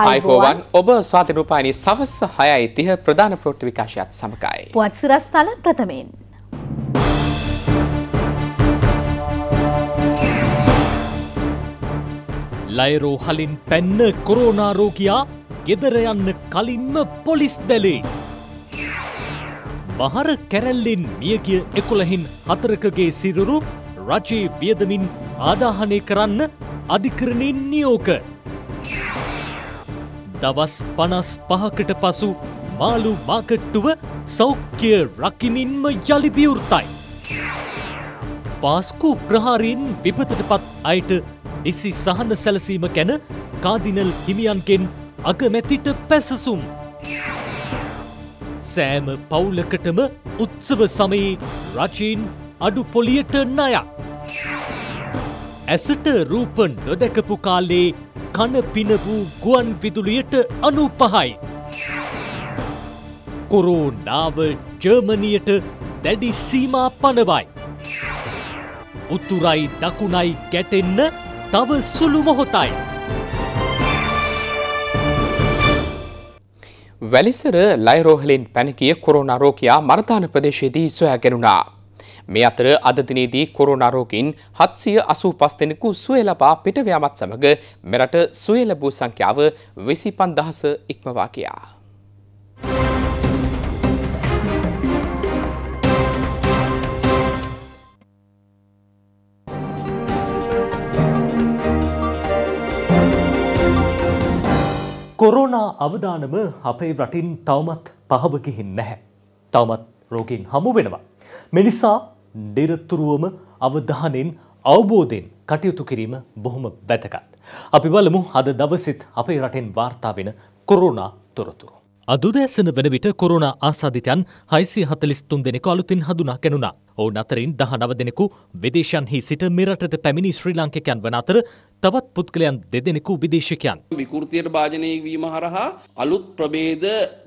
आईबोवन ඔබ ස්වාධීන රූපවාහිනිය සවස් 6:30 ප්‍රධාන ප්‍රවෘත්ති විකාශයත් සමගයි. පුවත් සිරස්තල ප්‍රථමයෙන්. ලයිරෝ හලින් පැන්න කොරෝනා රෝගියා ගෙදර යන්න කලින්ම පොලිස් දැලේ. බහර කැරැල්ලෙන් මියගිය 11න් 4කගේ සිරුරු රජයේ වියදමින් ආදාහනය කරන්න අධිකරණයෙන් නියෝග. දවස් 55කට පසු මාළු මාකට්ටුව සෞඛ්‍ය රකිමින්ම යලි විවෘතයි. පාස්කු ප්‍රහාරයෙන් විපතටපත් අයට නිසි සහන සැලසීම ගැන කාදිනල් හිමියන්ගෙන් අගමැතිට පැසසුම්. සෑම පවුලකටම උත්සව සමයේ රජයෙන් අඩු පොලියට ණයක්. ඇසට රූප නොදැකපු කාලේ කන පින වූ ගුවන් විදුලියට 95යි. කොරෝනාව ජර්මනියට දැඩි සීමා පනවයි. උතුරයි දකුණයි ගැටෙන්න තව සුළු මොහොතයි. වැලිසර ලයිරෝහලින් පැනගිය කොරෝනා රෝගියා මර්තාන ප්‍රදේශයේදී සොයාගැනුණා. මේ අතර අද දිනේදී කොරෝනා රෝගීන් 785 දෙනෙකු සුවය ලබා පිටව යාමත් සමග මෙරට සුවය ලැබූ සංඛ්‍යාව 25000 ඉක්මවා ගියා. කොරෝනා අවදානම අපේ රටින් තවමත් පහව ගිහින් නැහැ. තවමත් රෝගීන් හමු වෙනවා. මේ නිසා නිරතුරුවම අවධානෙන් අවබෝධයෙන් කටයුතු කිරීම බොහොම වැදගත්. අපි බලමු අද දවසෙත් අපේ රටෙන් වාර්තා වෙන කොරෝනා තොරතුරු. අද උදෑසන වන විට කොරෝනා ආසාදිතයන් 643 දෙනෙකු අලුතින් හඳුනාගැනුණා. ඔවුන් අතරින් 19 දෙනෙකු විදේශයන්හි සිට මෙරටට පැමිණි ශ්‍රී ලාංකිකයන් වන අතර තවත් පුද්ගලයන් දෙදෙනෙකු විදේශිකයන්. විකෘතියට භාජනය වීම හරහා අලුත් ප්‍රභේද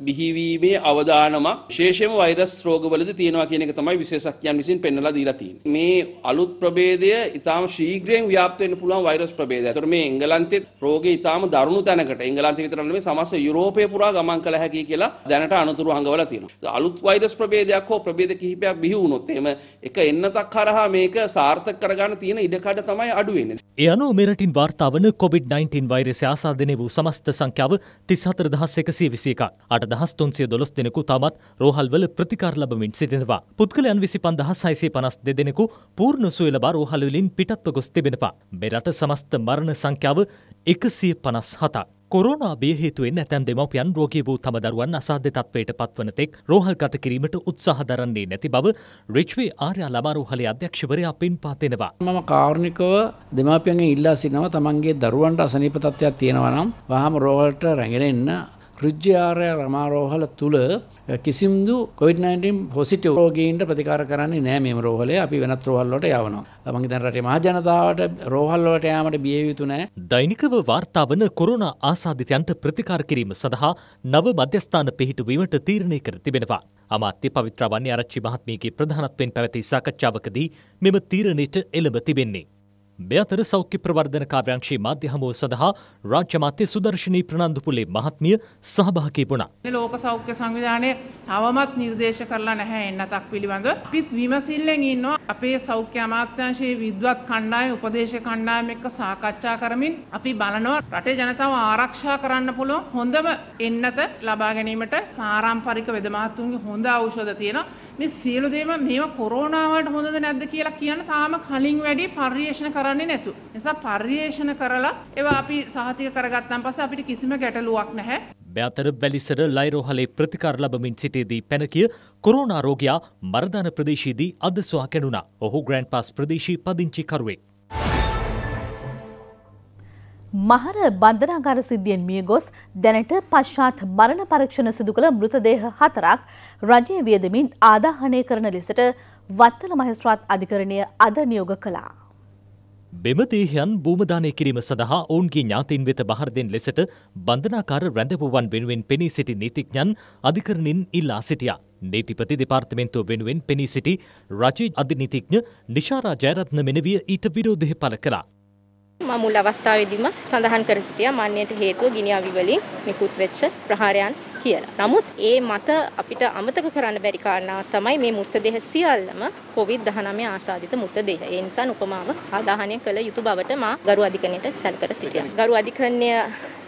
බිහිවීමේ අවදානමක් විශේෂයෙන්ම වෛරස් රෝගවලදී තියෙනවා කියන එක තමයි විශේෂඥයන් විසින් පෙන්වලා දීලා තියෙන්නේ. මේ අලුත් ප්‍රභේදය ඊටාම ශීඝ්‍රයෙන් ව්‍යාප්ත වෙන්න පුළුවන් වෛරස් ප්‍රභේදයක්. ඒතර මේ එංගලන්තයේ රෝගේ ඊටාම දරුණු තැනකට එංගලන්තය විතරක් නෙමෙයි සමස්ත යුරෝපය පුරා ගමන් කළ හැකි කියලා දැනට අනතුරු හංගවලා තියෙනවා. අලුත් වෛරස් ප්‍රභේදයක් හෝ ප්‍රභේද කිහිපයක් බිහි වුණොත් එහෙම එක එන්නතක් හරහා මේක සාර්ථක කරගන්න තියෙන ඉඩකඩ තමයි අඩු වෙන්නේ. ඒ අනුව මෙරටින් වාර්තාවන COVID-19 වෛරසය ආසාදනය වූ සමස්ත සංඛ්‍යාව 34121ක්. 8312 දෙනෙකු තාමත් රෝහල්වල ප්‍රතිකාර ලැබමින් සිටිනවා. පුද්ගලයන් 25652 දෙනෙකු පූර්ණ සුවය ලබා රෝහල් වලින් පිටත්ව ගොස් තිබෙනවා. මෙරට සමස්ත මරණ සංඛ්‍යාව 157ක්. කොරෝනා බිය හේතුවෙන් ඇතැම් දෙමව්පියන් රෝගී වූ තම දරුවන් අසාධ්‍ය තත්ත්වයට පත්වන තෙක් රෝහල්ගත කිරීමට උත්සාහ දරන්නේ නැති බව රිච්වේ ආර්ය ළමා රෝහලේ අධ්‍යක්ෂවරයා පින්පත් වෙනවා. මම කාරුණිකව දෙමව්පියන්ගෙන් ඉල්ලා සිටිනවා තමන්ගේ දරුවන්ට අසනීප තත්ත්වයක් තියෙනවා නම් වහාම රෝහලට රැගෙන එන්න. රිච්වේ ආර්ය ළමා රෝහල තුල කිසිම්දු COVID-19 පොසිටිව් රෝගීන්ට ප්‍රතිකාර කරන්නේ නැහැ මේ රෝහලේ. අපි වෙනත් රෝහල් වලට යවනවා. මම දැන් රටේ මහ ජනතාවට රෝහල් වලට යාමට බිය යුතු නැහැ. දෛනිකව වාර්තා වන කොරෝනා ආසාදිතයන්ට ප්‍රතිකාර කිරීම සඳහා නව මධ්‍යස්ථාන පිහිටුවීමට තීරණය කර තිබෙනවා. අමාත්‍ය පවිත්‍ර වන්නේ ආරච්චි මහත්මියගේ ප්‍රධානත්වයෙන් පැවති සාකච්ඡාවකදී මෙම තීරණයට එළඹ තිබෙන්නේ. මෙතර සෞඛ්‍ය ප්‍රවර්ධන කාර්යාංශයේ මාධ්‍ය හමුව සඳහා රාජ්‍ය අමාත්‍ය සුදර්ශනී ප්‍රනන්දුපුලේ මහත්මිය සහභාගී වුණා. ලෝක සෞඛ්‍ය සංවිධානයේ තවමත් නිර්දේශ කරලා නැහැ එන්නතක් පිළිබඳව. අපිත් විමසිල්ලෙන් ඉන්නවා. අපේ සෞඛ්‍ය අමාත්‍යාංශයේ විද්වත් කණ්ඩායම උපදේශක කණ්ඩායම එක්ක සාකච්ඡා කරමින් අපි බලනවා රටේ ජනතාව ආරක්ෂා කරන්න පුළුවන් හොඳම එන්නත ලබා ගැනීමට පාරම්පරික වෙද මහත්තුන්ගේ හොඳ ඖෂධ තියෙනවා. මේ සියලු දේම මේව කොරෝනාවට හොඳද නැද්ද කියලා කියන තාම කලින් වැඩි පර්යේෂණ කරන්න නැතු. නිසා පර්යේෂණ කරලා ඒවා අපි සහතික කරගත්තන් පස්සේ අපිට කිසිම ගැටලුවක් නැහැ. බෑතර වැලිසර ලයිරෝහලේ ප්‍රතිකාර ලැබමින් සිටියේදී පැනකිය කොරෝනා රෝගියා මර්දාන ප්‍රදේශයේදී අද සුවා කැඩුණා. ඔහු ග්‍රෑන්ඩ් පාස් ප්‍රදේශී පදිංචි කරුවෙක්. මහර බන්ධනාගාර සිද්ධියෙන් මියගොස් දැනට පශ්චාත් මරණ පරීක්ෂණ සිදු කළ මෘතදේහ 4ක් රජයේ වියදමින් ආදාහනය කරන ලෙසට වත්තල මහේස්ත්‍රාත් අධිකරණය අද නියෝග කළා. බෙමදේහයන් භූමදානය කිරීම සඳහා ඔවුන්ගේ ඥාතීන් වෙත බහර දෙන ලෙසට බන්ධනාකාර රැඳවුවන් වෙනුවෙන් පෙනී සිටි නීතිඥයන් අධිකරණින් ඉල්ලා සිටියා. නීතිපති දෙපාර්තමේන්තුව වෙනුවෙන් පෙනී සිටි රජයේ අධිනීතිඥ නිශාරා ජයරත්න මෙනවිය ඊට විරෝධය පළ කළා. මා මුල් අවස්ථාවේදීම සඳහන් කර සිටියා මාන්නයට හේතුව ගිනිඅවි වලින් නිකුත් වෙච්ච ප්‍රහාරයන් කියලා. නමුත් ඒ මත අපිට අමතක කරන්න බැරි කාරණාවක් තමයි මේ මුත්‍රදේහ සියල්ලම COVID-19 ආසාදිත මුත්‍රදේහ. ඒ නිසා උපමාව ආදාහනය කළ යුතු බවට මා ගරු අධිකරණයට සැලකර සිටියා. ගරු අධිකරණය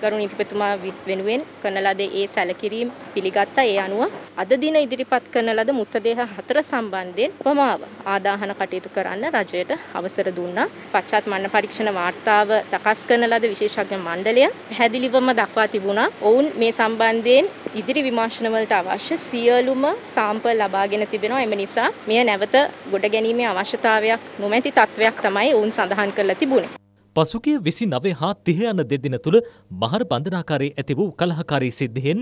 ගරු නීතිපතිතුමා වෙනුවෙන් කරන ලද ඒ සැලකිරීම පිළිගත්තා. ඒ අනුව අද දින ඉදිරිපත් කරන ලද මුත්‍රදේහ 4 සම්බන්ධයෙන් උපමාව ආදාහන කටයුතු කරන්න රජයට අවසර දුන්නා. පශ්චාත් මන්න පරීක්ෂණ වාර්තාව සකස් කරන ලද විශේෂඥ මණ්ඩලය පැහැදිලිවම දක්වා තිබුණා. ඔවුන් මේ සම්බන්ධයෙන් ඉදිරි විමර්ශන වලට අවශ්‍ය සියලුම සාම්පල් ලබාගෙන තිබෙනවා. එම නිසා මෙය නැවත ගොඩ ගැනීමේ අවශ්‍යතාවයක් නොමැති තත්වයක් තමයි ඔවුන් සඳහන් කරලා තිබුණේ. පසුගිය 29 හා 30 යන දෙදින තුල මහර බන්ධනාකාරයේ ඇති වූ කලහකාරී සිද්ධියෙන්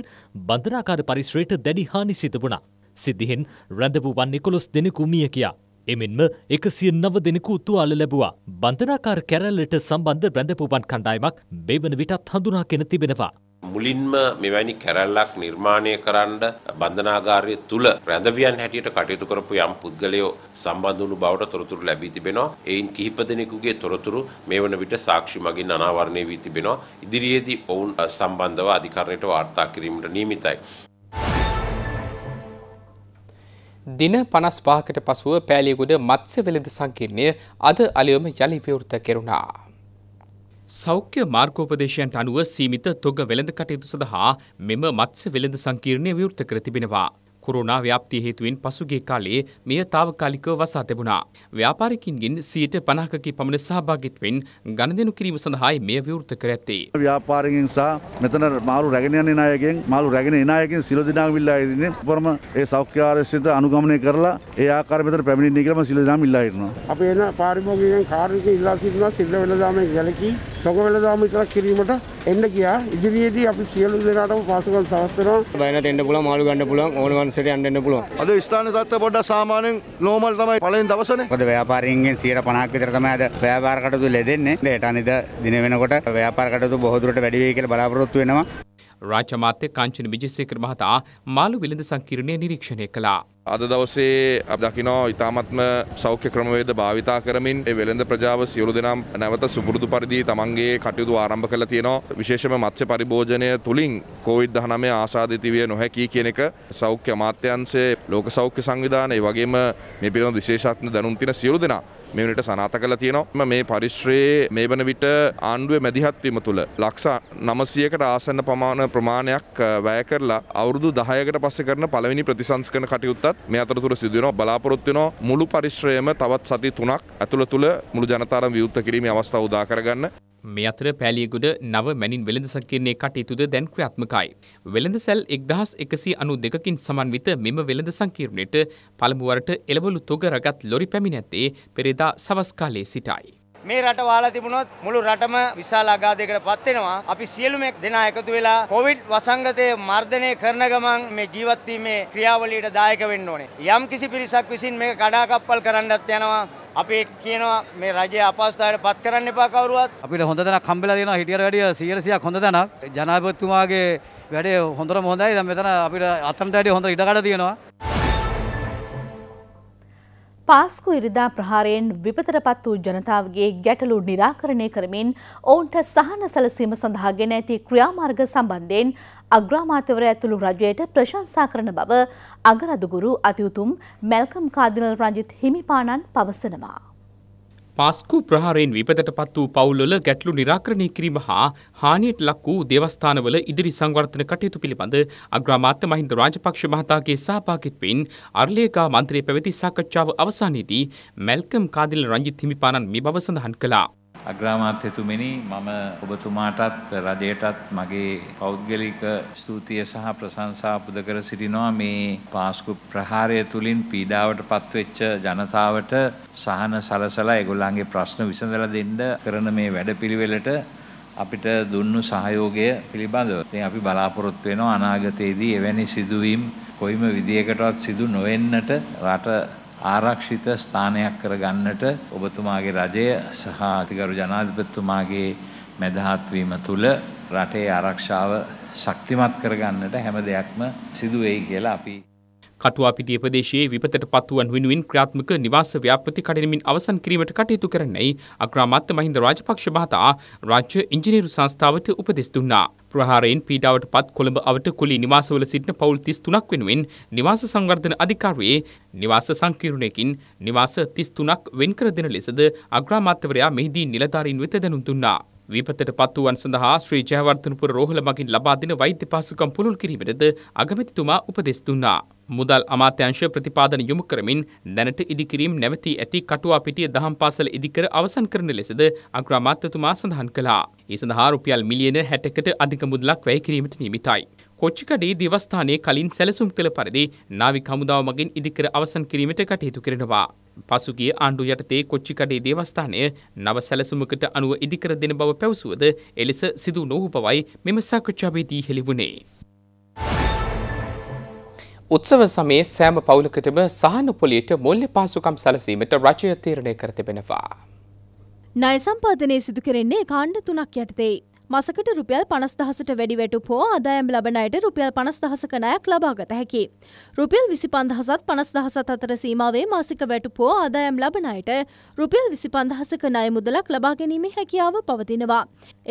බන්ධනාකාර පරිශ්‍රයට දැඩි හානි සිදු වුණා. සිද්ධියෙන් රැඳ වූ 11 දෙනෙකු මිය ගියා. එමෙන්ම 109 දෙනෙකු තුවාල ලැබුවා. බන්ධනාකාර කැරැල්ලට සම්බන්ධ රැඳ වූවන් කණ්ඩායමක් බෙවන විටත් හඳුනාගෙන තිබෙනවා. මුලින්ම මෙවැනි කැරැල්ලක් නිර්මාණය කරන්න බන්ධනාගාරය තුල රැඳවියන් හැටියට කටයුතු කරපු යම් පුද්ගලයෝ සම්බන්ධ වුණු බවට තොරතුරු ලැබී තිබෙනවා. එයින් කිහිප දෙනෙකුගේ තොරතුරු මේ වන විට සාක්ෂි මගින් අනාවරණය වී තිබෙනවා. ඉදිරියේදී ඔවුන් සම්බන්ධව අධිකරණයට වාර්තා කිරීමට නියමිතයි. දින 55කට පසුව පෑලියගොඩ මත්ස්‍ය වෙළඳ සංකීර්ණය අද අලුයම යලි විවෘත කෙරුණා. සෞඛ්‍ය මාර්ගෝපදේශයන්ට අනුව සීමිත තොග වෙළඳ කටයුතු සඳහා මෙම මත්ස්‍ය වෙළඳ සංකීර්ණය විවෘත කර තිබෙනවා. කොරෝනා ව්‍යාප්තිය හේතුවෙන් පසුගිය කාලයේ මෙය తాවකාලිකව වසා තිබුණා. ව්‍යාපාරිකයින්ගෙන් 50%ක පමණ සහභාගීත්වයෙන් ගණදෙනු කිරීම සඳහායි මෙය විවෘත කර ඇත්තේ. ව්‍යාපාරිකයින් සහ මෙතන මාළු රැගෙන යන නායකයන් මාළු රැගෙන එන නායකයන් සිළු දිනාග විල්ලා ඉන්නේ. උපරම ඒ සෞඛ්‍ය ආරක්ෂිත අනුගමනය කරලා ඒ ආකාරය මෙතන පැමිණෙන්නේ කියලා මම සිළු දිනාම ඉල්ලා ඉන්නවා. අපි එන පාරිභෝගිකයන් කාර්මික ඉල්ලා සිටිනවා සිල්ල වෙළඳාමේ ගැලකී තොග වෙළඳාම විතරක් කිරීමට එන්න ගියා. ඉදිරියේදී අපි සියලු දෙනාටම පාසකම් සවස් කරනවා. බය නැතෙන්න පුළුවන් මාළු ගන්න පුළුවන් ඕනම අද ස්ථාන තත්ත්වය පොඩ්ඩක් සාමාන්‍යයෙන් නෝමල් තමයි පළවෙනි දවසනේ. මොකද ව්‍යාපාරිකයන්ගෙන් 50ක් විතර තමයි අද ව්‍යාපාර කටයුතු ලැබෙන්නේ. ඒට අනිද දින වෙනකොට ව්‍යාපාර කටයුතු බොහෝ දුරට වැඩි වෙයි කියලා බලාපොරොත්තු වෙනවා. රාජ්‍ය අමාත්‍ය කාංචන විජේසේකර මහතා මාළු වෙළඳ සංකීර්ණය නිරීක්ෂණය කළා. අද දවසේ අප දකිනවා ඉතාමත්ම සෞඛ්‍ය ක්‍රමවේද භාවිතා කරමින් ඒ වෙළඳ ප්‍රජාව සියලු දෙනාම නැවත සුපුරුදු පරිදි තමන්ගේ කටයුතු ආරම්භ කළා තියෙනවා. විශේෂයෙන්ම මත්ස්‍ය පරිභෝජනය තුලින් COVID-19 ආසාදිත විය නොහැකි කියන එක සෞඛ්‍ය අමාත්‍යාංශයේ ලෝක සෞඛ්‍ය සංවිධානය ඒ වගේම මේ පිළිබඳ විශේෂඥ දැනුම් තියෙන සියලු දෙනා මේ වෙනට සනාථ කළා තියෙනවා. මේ පරිශ්‍රයේ මේ වන විට ආණ්ඩුවේ මැදිහත් වීම තුල ලක්ෂ 900කට ආසන්න ප්‍රමාණයක් වැය කරලා අවුරුදු 10කට පස්සේ කරන පළවෙනි ප්‍රතිසංස්කරණ කටයුත්තත් මේ අතරතුර සිදු වෙනවා. බලාපොරොත්තු වෙනවා මුළු පරිශ්‍රයම තවත් සති 3ක් ඇතුළත මුළු ජනතාවම විවෘත කිරීමේ අවස්ථාව උදා කරගන්න. මේ අතර පෑලියගොඩ 9 මැනින් වෙළඳ සංකීර්ණයේ කටයුතුද දැන් ක්‍රියාත්මකයි. වෙළඳ සැල් 1192කින් සමන්විත මෙම වෙළඳ සංකීර්ණයට පළමු වරට එළවලු තොග රගත් ලොරි පැමිණ ඇත්තේ පෙරේදා සවස් කාලයේ සිටයි. මේ රට වහලා තිබුණොත් මුළු රටම විශාල අගාධයකට පත් වෙනවා. අපි සියලුම දෙනා එකතු වෙලා කොවිඩ් වසංගතය මර්ධනය කරන ගමන් මේ ජීවත් වීමේ ක්‍රියාවලියට දායක වෙන්න ඕනේ. යම් කිසි පිරිසක් විසින් මේක කඩාකප්පල් කරන්නත් යනවා. අපි කියනවා මේ රජයේ අපහසුතාවයට පත් කරන්න එපා කවුරුවත්. අපිට හොඳ දණක් හම්බෙලා දෙනවා හිටියට වැඩිය 100ක් හොඳ දණක්. ජනාධිපතිතුමාගේ වැඩේ හොඳටම හොඳයි. දැන් මෙතන අපිට අතනට වැඩිය හොඳ ඉඩකඩ තියෙනවා. පාස්කු ඉරිදා ප්‍රහාරයෙන් විපතටපත් වූ ජනතාවගේ ගැටලු निराකරණය කරමින් ඔවුන්ට සහන සැලසීම සඳහා ගෙන ඇති ක්‍රියාමාර්ග සම්බන්ධයෙන් අග්‍රාමාත්‍යවරයා ඇතුළු රජයට ප්‍රශංසා කරන බව අගරදුගුරු අතිඋතුම් මැල්කම් කාදිනල් රංජිත් හිමිපාණන් පවසනවා. පාස්කු ප්‍රහාරයෙන් විපතටපත් වූ පවුල්වල ගැටලු निराකරණය කිරීම හා හානියට ලක් වූ දේවස්ථානවල ඉදිරි සංවර්ධන කටයුතු පිළිබඳ අග්‍රාමාත්‍ය මහින්ද රාජපක්ෂ මහතාගේ සහභාගීත්වයෙන් අරලියකා මන්ත්‍රී පැවති සාකච්ඡාව අවසානයේදී මැල්කම් කාදිනල් රංජිත් හිමිපාණන් මේ බව සඳහන් කළා. අග්‍රාමාත්‍යතුමනි, මම ඔබතුමාටත් රජයටත් මගේ පෞද්ගලික ස්තුතිය සහ ප්‍රශංසා පුද කර සිටිනවා. මේ පාස්කු ප්‍රහාරය තුලින් පීඩාවට පත්වෙච්ච ජනතාවට සහන සලසලා ඒගොල්ලන්ගේ ප්‍රශ්න විසඳලා දෙන්න කරන මේ වැඩපිළිවෙලට අපිට දුන්නු සහයෝගය පිළිබඳව ඉතින් අපි බලාපොරොත්තු වෙනවා අනාගතයේදී එවැනි සිදුවීම් කොයිම විදියකටවත් සිදු නොවෙන්නට රට ආරක්ෂිත ස්ථානයක් කරගන්නට ඔබතුමාගේ රජය සහ අතිගරු ජනාධිපතිතුමාගේ මැදහත් වීම තුළ රටේ ආරක්ෂාව ශක්තිමත් කරගන්නට හැම දෙයක්ම සිදු වෙයි කියලා අපි කටුවාපිටිය ප්‍රදේශයේ විපතට පත්වුවන් වෙනුවෙන් ක්‍රියාත්මක නිවාස ව්‍යාපෘති කඩනමින් අවසන් කිරීමට කටයුතු කරන්නයි අග්‍රාමාත්‍ය මහින්ද රාජපක්ෂ මහතා රාජ්‍ය ඉංජිනේරු සංස්ථාවට උපදෙස් දුන්නා. ප්‍රහාරයෙන් පීඩාවට පත් කොළඹ අවට කුලී නිවාසවල සිටින පවුල් 33ක් වෙනුවෙන් නිවාස සංවර්ධන අධිකාරියේ නිවාස සංකීර්ණයකින් නිවාස 33ක් වෙන්කර දෙන ලෙසද අග්‍රාමාත්‍යවරයා මෙහිදී නිලධාරීන් වෙත දැනුම් දුන්නා. විපතට පත්වුවන් සඳහා ශ්‍රී ජයවර්ධනපුර රෝහල මගින් ලබා දෙන වෛද්‍ය පහසුකම් පුළුල් කිරීමටද අගමැතිතුමා උපදෙස් දුන්නා. මුදල් අමාත්‍යාංශ ප්‍රතිපාදන යොමු කරමින් දැනට ඉදිකිරීම් නැවතී ඇති කටුවාපිටිය දහම් පාසල ඉදිකර අවසන් කරන ලෙසද අග්‍රාමාත්‍යතුමා සඳහන් කළා. ඒ සඳහා රුපියල් මිලියන 60කට අධික මුදලක් වැය කිරීමට නියමිතයි. කොච්චිකඩේ දේවස්ථානයේ කලින් සැලසුම් කළ පරිදි නාවික හමුදාව මගින් ඉදිකර අවසන් කිරීමට කටයුතු කරනවා. පසුගිය ආණ්ඩුව යටතේ කොච්චිකඩේ දේවස්ථානය නව සැලසුමකට අනුව ඉදිකර දෙන බව පැවසුවද එලෙස සිදු නොවූ බවයි මෙම සාකච්ඡාවේදී හෙළිවුණේ. උත්සව සමයේ සෑම පවුලකටම සහන පොලියට මූල්‍ය පාසුකම් සැලසීමට රජය තීරණය කර තිබෙනවා. ණය සම්පාදනය සිදු කෙරෙන්නේ කාණ්ඩ 3ක් යටතේ. මාසකට රුපියල් 50,000ට වැඩි වැටුප හෝ ආදායම් ලබන අයට රුපියල් 50,000ක ණයක් ලබා ගත හැකියි. රුපියල් 25,000ත් 50,000ත් අතර සීමාවේ මාසික වැටුප හෝ ආදායම් ලබන අයට රුපියල් 25,000ක ණය මුදලක් ලබා ගැනීමේ හැකියාව පවතිනවා.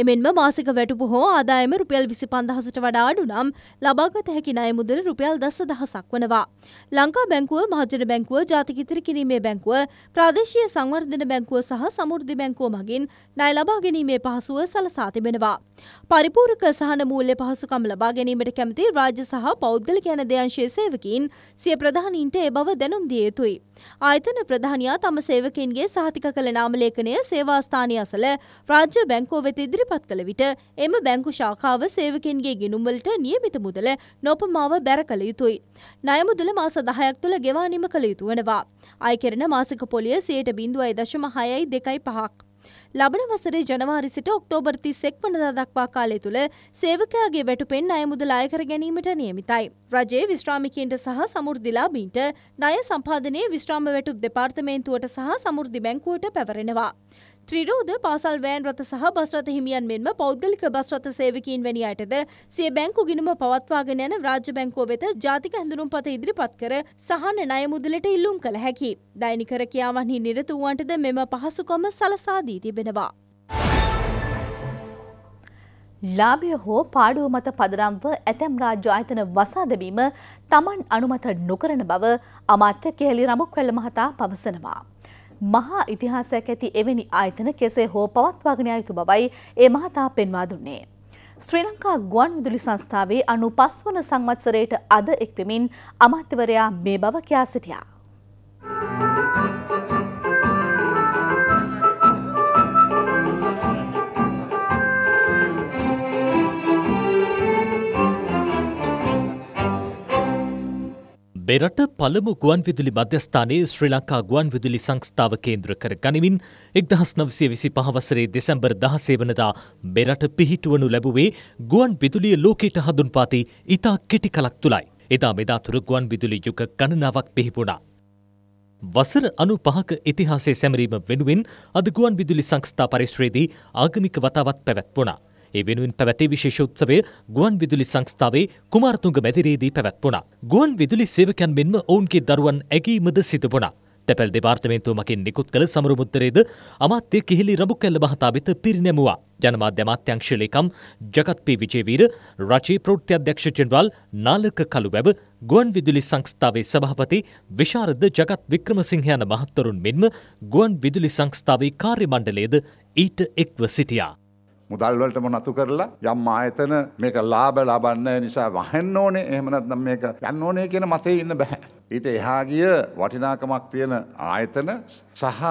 එමෙන්ම මාසික වැටුප හෝ ආදායම රුපියල් 25,000ට වඩා අඩු නම් ලබා ගත හැකි ණය මුදල රුපියල් 10,000ක් වනවා. ලංකා බැංකුව, මහජන බැංකුව, ජාතික ඉතිරි කිරීමේ බැංකුව, ප්‍රාදේශීය සංවර්ධන බැංකුව සහ සමෘද්ධි බැංකුව මගින් ණය ලබා ගැනීමේ පහසුව සලසා තිබෙනවා. පරිපූර්ක සහන මූල්‍ය පහසුකම් ලබා ගැනීමට කැමති රාජ්‍ය සහ පෞද්ගලික යන දෙංශයේ සේවකීන් සිය ප්‍රධානීන්ට ඒ බව දැනුම් දිය යුතුයි. ආයතන ප්‍රධානියා තම සේවකීන්ගේ සහතික කළ නාමලේඛනය සේවාස්ථානය අසල රාජ්‍ය බැංකුව වෙත ඉදිරිපත් කළ විට එම බැංකු ශාඛාව සේවකීන්ගේ ගිණුම්වලට නියමිත මුදල නොපමාව බැර කළ යුතුයි. ණය මුදල මාස 10ක් තුළ ගෙවා නිම කළ යුතු වෙනවා. අය කෙරෙන මාසික පොලිය 0.625ක්. ලබන වසරේ ජනවාරි සිට ඔක්තෝබර් 31 වනදා දක්වා කාලය තුළ සේවකයාගේ වැටුපෙන් ණය මුදල් අය කර ගැනීමට නියමිතයි. රජයේ විශ්‍රාමිකයින්ට සහ සමෘද්ධිලාභීන්ට ණය සම්පාදනයේ විශ්‍රාම වැටුප් දෙපාර්තමේන්තුවට සහ සමෘද්ධි බැංකුවට පැවරෙනවා. ත්‍රිරෝද පාසල් වෑන් රථ සහ බස් රථ හිමියන් මෙන්ම පෞද්ගලික බස් රථ සේවකීන් වැනි අයටද සිය බැංකු ගිණුම පවත්වාගෙන යන රාජ්‍ය බැංකුව වෙත ජාතික හැඳුනුම්පත ඉදිරිපත් කර සහන ණය මුදලට ඉල්ලුම් කළ හැකි. දෛනික රැකියාවන්හි නිරත වූවන්ටද මෙම පහසුකම සලසා දී තිබෙනවා. ලාභය හෝ පාඩුව මත පදරම්ව ඇතැම් රාජ්‍ය ආයතන වසා දැමීම තමන් අනුමත නොකරන බව අමාත්‍ය කෙහෙලි රඹුක්වැල්ල මහතා පවසනවා. මහා ඉතිහාසයක් ඇති එවැනි ආයතන කෙසේ හෝ පවත්වාගෙන යුතු බවයි ඒ මහතා පෙන්වා දුන්නේ. ශ්‍රී ලංකා ගුවන් විදුලි සංස්ථාවේ 95 වන සංවත්සරයට අද එක්වෙමින් අමාත්‍යවරයා මේ බව කියා සිටියා. මෙරට පළමු ගුවන් විදුලි මධ්‍යස්ථානයේ ශ්‍රී ලංකා ගුවන් විදුලි සංස්ථාව කේන්ද්‍ර කර ගනිමින් 1925 වසරේ දෙසැම්බර් 16 වනදා මෙරට පිහිටුවනු ලැබුවේ ගුවන් විදුලිය ලෝකයට හඳුන්වා දී ඉතා කෙටි කලක් තුලයි. එදා මෙදාතුර ගුවන් විදුලි යුග ගණනාවක් පිහිටුණා. වසර 95ක ඉතිහාසයේ සැමරීම වෙනුවෙන් අද ගුවන් විදුලි සංස්ථා පරිශ්‍රයේදී ආගමික වතාවත් පැවැත්වුණා. ඒ වෙනුවෙන් පැවැති විශේෂ උත්සවය ගුවන් විදුලි සංස්ථාවේ කුමාරතුංග මැදිරියේදී පැවැත්වුණා. ගුවන් විදුලි සේවකයන් මෙන්ම ඔවුන්ගේ දරුවන් ඇගීමද සිදු වුණා. තැපැල් දෙපාර්තමේන්තුව මගින් නිකුත් කළ සමරු මුද්‍රයේද අමාත්‍ය කිහිලි රඹුක්වැල්ල මහතා වෙත පිරිනැමුවා. ජනමාධ්‍ය අමාත්‍යාංශ ලේකම් ජගත් පී විජේවීර, රජයේ ප්‍රවෘත්ති අධ්‍යක්ෂ ජෙනරාල් නාලක කළුවැව, ගුවන් විදුලි සංස්ථාවේ සභාපති විශාරද ජගත් වික්‍රමසිංහ යන මහත්වරුන් මෙන්ම ගුවන් විදුලි සංස්ථාවේ කාර්ය මණ්ඩලයේද ඊට එක්ව සිටියා. මුදල් වලටම නතු කරලා යම් ආයතන මේක ලාභ ලබන්නේ නිසා වහන්න ඕනේ, එහෙම නැත්නම් මේක යන්න ඕනේ කියන මතේ ඉන්න බෑ. ඊට එහා ගිය වටිනාකමක් තියෙන ආයතන සහ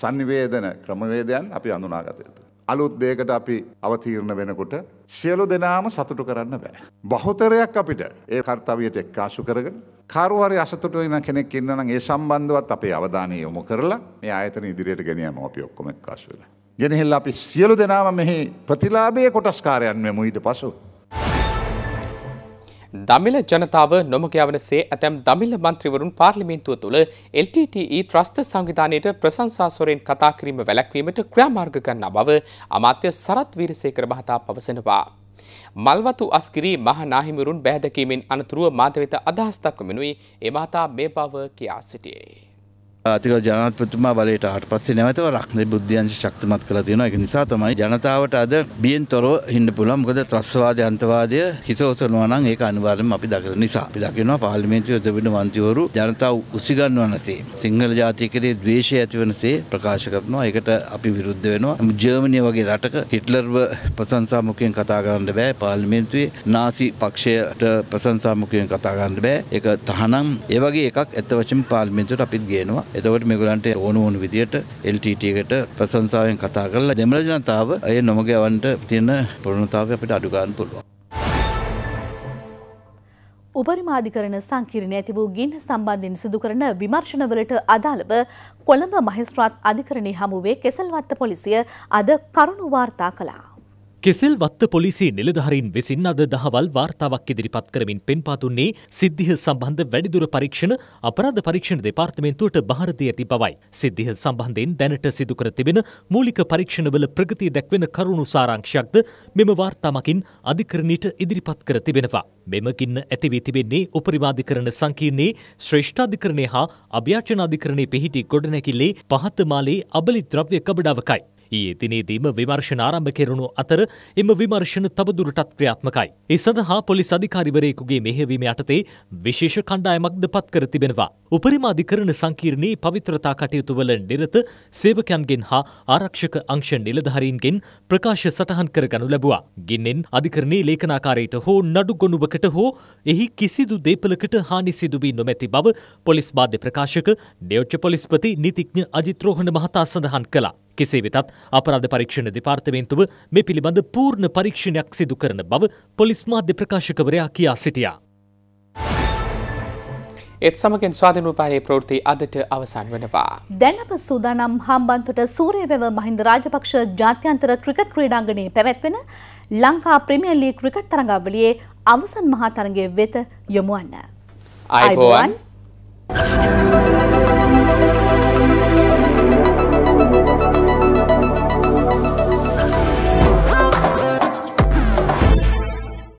සංනිවේදන ක්‍රමවේදයන් අපි අඳුනාගත යුතුයි. අලුත් දෙයකට අපි අවතීර්ණ වෙනකොට සියලු දෙනාම සතුටු කරන්න බෑ. බහුතරයක් අපිට ඒ කාර්යයට එක්කාසු කරගෙන කාරු හරි අසතුටු වෙන කෙනෙක් ඉන්න නම් ඒ සම්බන්ධවත් අපේ අවධානය යොමු කරලා මේ ආයතන ඉදිරියට ගෙනියන්න අපි ඔක්කොම එක්කාසු වෙලා. ගෙනහිල්ල අපි සියලු දෙනාම මෙහි ප්‍රතිලාභයේ කොටස්කාරයන් මෙමු. ඊට පසු දමිළ ජනතාව නොමග යවනසේ ඇතැම් දමිළ මන්ත්‍රීවරුන් පාර්ලිමේන්තුව තුළ LTTE ත්‍රස්ත සංවිධානයට ප්‍රශංසාස්වරයෙන් කතා කිරීම වැළැක්වීමට ක්‍රියාමාර්ග ගන්නා බව අමාත්‍ය සරත් වීරසේකර මහතා පවසනවා. මල්වතු අස්කිරි මහ නාහිමිරුන් බැහැදකීමෙන් අනතුරුව මාතවෙත අදහස් දක්වමිනුයි එමාතා මේ බව කියා සිටියේ. आतिक जनापतिमा वाले हट पास बुद्धि शक्ति मत कलना जनता वट अद बीएन तोरो हिंदपुल त्रस्वाद अंतवाद हिसोसलवाना एक अनिवार्य दाखिल निशा दाखिल पार्लियामेंट वांतियोर जनता उसीगनसे सिंगल जाति के लिए द्वेष अतिवनसे प्रकाशक एक अभी विरुद्धवेनो जर्मनी वगैरह अटक हिटलर प्रशंसा मुख्य कथागान बे पार्लियामेंट नासी पक्ष प्रशंसा मुख्य कथागान बे एक तहनम एवगे एक एतवशम पार्लियामेंट अपित गेनवा එතකොට මේගොල්ලන්ට ඕන ඕන විදියට LTT එකට ප්‍රශංසාවෙන් කතා කරලා දෙමළ ජනතාව ඒ නොමගවන්ට තියෙන ප්‍රවණතාවය අපිට අඩු ගන්න පුළුවන්. උපරිමාධිකරණ සංකීර්ණයේ ඇති වූ ගින්න සම්බන්ධයෙන් සිදු කරන විමර්ශනවලට අදාළව කොළඹ මහේස්ත්‍රාත් අධිකරණයේ හමුවේ කෙසල්වත්ත පොලිසිය අද කරුණු වාර්තා කළා. කෙසල්වත්ත පොලිසිය නිලධාරීන් විසින් අද දහවල් වාර්තාවක් ඉදිරිපත් කරමින් පෙන්වා දුන්නේ සිද්ධිය සම්බන්ධ වැඩිදුර පරීක්ෂණ අපරාධ පරීක්ෂණ දෙපාර්තමේන්තුවට බාර දී ඇති බවයි. සිද්ධිය සම්බන්ධයෙන් දැනට සිදු කර තිබෙන මූලික පරීක්ෂණවල ප්‍රගතිය දැක්වෙන කරුණු සාරාංශයක්ද මෙම වාර්තාවකින් අධිකරණයට ඉදිරිපත් කර තිබෙනවා. මෙම ගින්න ඇති වී තිබෙන්නේ උපරිමාධිකරණ සංකීර්ණයේ ශ්‍රේෂ්ඨාධිකරණය හා අභියාචනාධිකරණයේ පිහිටි ගොඩනැගිල්ලේ පහත මාලේ අබලි ද්‍රව්‍ය කබඩාවකයි. ඊයේ දිනේදීම විමර්ශන ආරම්භ කෙරුණු අතර එම විමර්ශන තවදුරටත් ක්‍රියාත්මකයි. ඒ සඳහා පොලිස් අධිකාරිවරයෙකුගේ මෙහෙයවීම යටතේ විශේෂ කණ්ඩායමක්ද පත් කර තිබෙනවා. උපරිම අධිකරණ සංකීර්ණයේ පවිත්‍රතා කටයුතුවල නිරත සේවකයන්ගෙන් හා ආරක්ෂක අංශ නිලධාරීන්ගෙන් ප්‍රකාශ සටහන් කරගනු ලැබුවා. ගින්නෙන් අධිකරණයේ ලේඛනාකාරයට හෝ නඩු ගොනුවකට හෝ එහි කිසිදු දේපලකට හානි සිදු වී නොමැති බව පොලිස් මාධ්‍ය ප්‍රකාශක නියෝජ්‍ය පොලිස්පති නීතිඥ අජිත් රෝහණ මහතා සඳහන් කළා. කෙසේ වෙතත් අපරාධ පරීක්ෂණ දෙපාර්තමේන්තුව මේ පිළිබඳ පූර්ණ පරීක්ෂණයක් සිදු කරන බව පොලිස් මාධ්‍ය ප්‍රකාශකවරයා කියා සිටියා. ඒත් සමගින් ස්වාධීන රූපවාහිනී ප්‍රවෘත්ති අදට අවසන් වෙනවා. දැන් අප සූදානම් හම්බන්තොට සූර්යවැව මහින්ද රාජපක්ෂ ජාත්‍යන්තර ක්‍රිකට් ක්‍රීඩාංගණයේ පැවැත්වෙන ලංකා ප්‍රීමියර් ලීග් ක්‍රිකට් තරඟාවලියේ අවසන් මහා තරඟය වෙත යොමු වන්න. අයිබෝවන්.